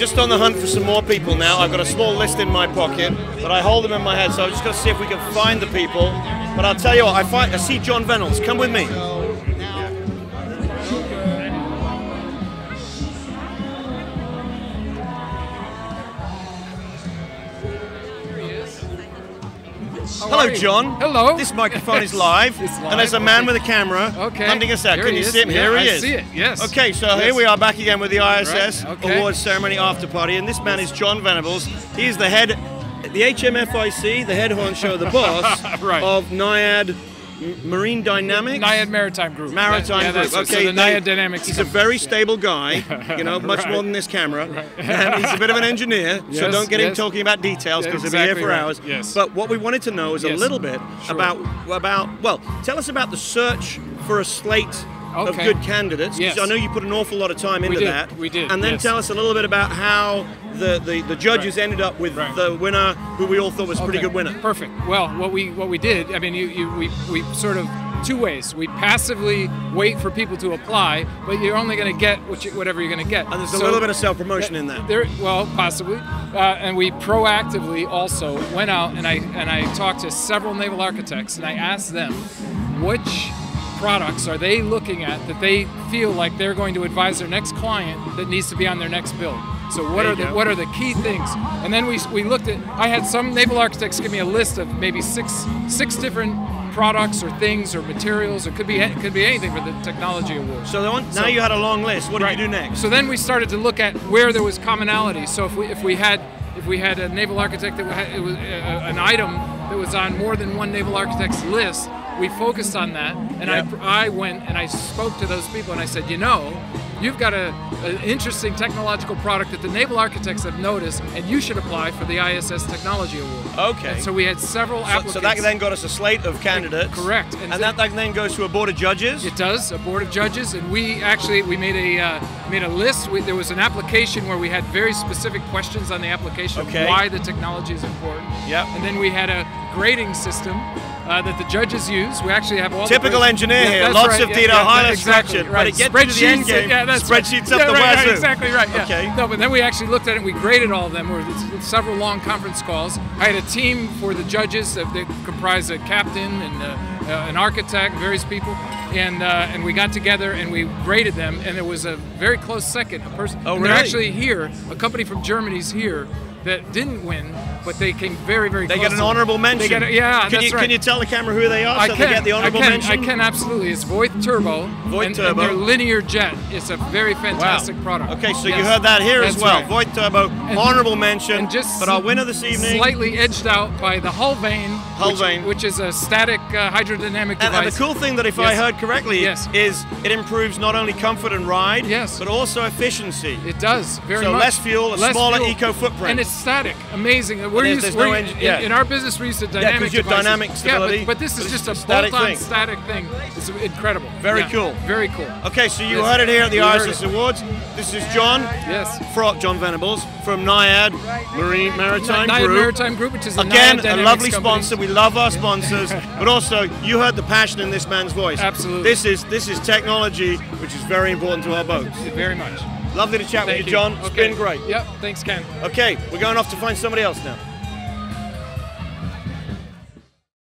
just on the hunt for some more people now. I've got a small list in my pocket, but I hold them in my head, so I'm just going to see if we can find the people. But I'll tell you what, I see John Venables. Come with me. Hello, John. Hello. This microphone is live, and there's a man with a camera hunting us out. Can you see him? Here he is. I see it. Yes. Okay, so here we are back again with the ISS Awards Ceremony After Party, and this man is John Venables. He is the head, the HMFIC, the head honcho, the boss of Naiad Marine Dynamics? Naiad Maritime Group. Maritime Group. Okay, so the Naiad Dynamics. He's a very stable guy, you know, much more than this camera. And he's a bit of an engineer, so don't get him talking about details because he'll be here for hours. Yes. But what we wanted to know is a little bit about, well, tell us about the search for a slate of good candidates. Yes. I know you put an awful lot of time into that. We did. And then tell us a little bit about how the judges ended up with the winner, who we all thought was a pretty good winner. Perfect. Well, what we did, I mean, we sort of two ways. We passively wait for people to apply, but you're only going to get whatever you're going to get. And there's a little bit of self-promotion in that. Well, possibly. And we proactively also went out and I talked to several naval architects and I asked them which products are they looking at that they feel like they're going to advise their next client that needs to be on their next build. So what are the key things? And then we looked at, I had some naval architects give me a list of maybe six different products or things or materials. It could be anything for the technology award. So now you had a long list. What did you do next? So then we started to look at where there was commonality. So if we had a naval architect that had, it was an item that was on more than one naval architect's list, we focused on that, and I went and I spoke to those people and I said, you know, you've got an interesting technological product that the naval architects have noticed, and you should apply for the ISS Technology Award. Okay. And so we had several applicants. So that then got us a slate of candidates. Correct. And that then goes to a board of judges? It does, a board of judges, and we made a list. There was an application where we had very specific questions on the application of why the technology is important. Yep. And then we had a grading system that the judges use. We actually have all typical engineer here. Lots of data, highly structured. Right. But it gets to the end game. Yeah, spreadsheets up the wazoo. Right, exactly right. Yeah. Okay. No, but then we actually looked at it. And we graded all of them. There were several long conference calls. I had a team for the judges that comprised a captain and an architect, various people, and we got together and we graded them. And there was a very close second. A person. Oh, really? They're actually here. A company from Germany's here that didn't win, but they came very, very close. They get an honorable mention. Can you tell the camera who they are they get the honorable mention? I can, absolutely. It's Voith Turbo. And their linear jet. It's a very fantastic product. Okay, so you heard that here as well. Voith Turbo, honorable mention. And but our winner this evening, slightly edged out by the hull vane, which is a static hydrodynamic device. And the cool thing that, if I heard correctly, is it improves not only comfort and ride, but also efficiency. It does, very much. So less fuel, a smaller eco footprint. And it's static, amazing. In our business, we used to dynamic stability. Yeah, but this is just a bolt-on static thing. It's incredible. Very cool. Very cool. Okay, so you heard it here at the ISS Awards. This is John. Yes. John Venables from Naiad Maritime Group. Naiad Maritime Group, which is a lovely sponsor. We love our sponsors, but also you heard the passion in this man's voice. Absolutely. This is technology, which is very important to our boats. Very much. Lovely to chat with you, John. It's been great. Yep. Thanks, Ken. Okay, we're going off to find somebody else now.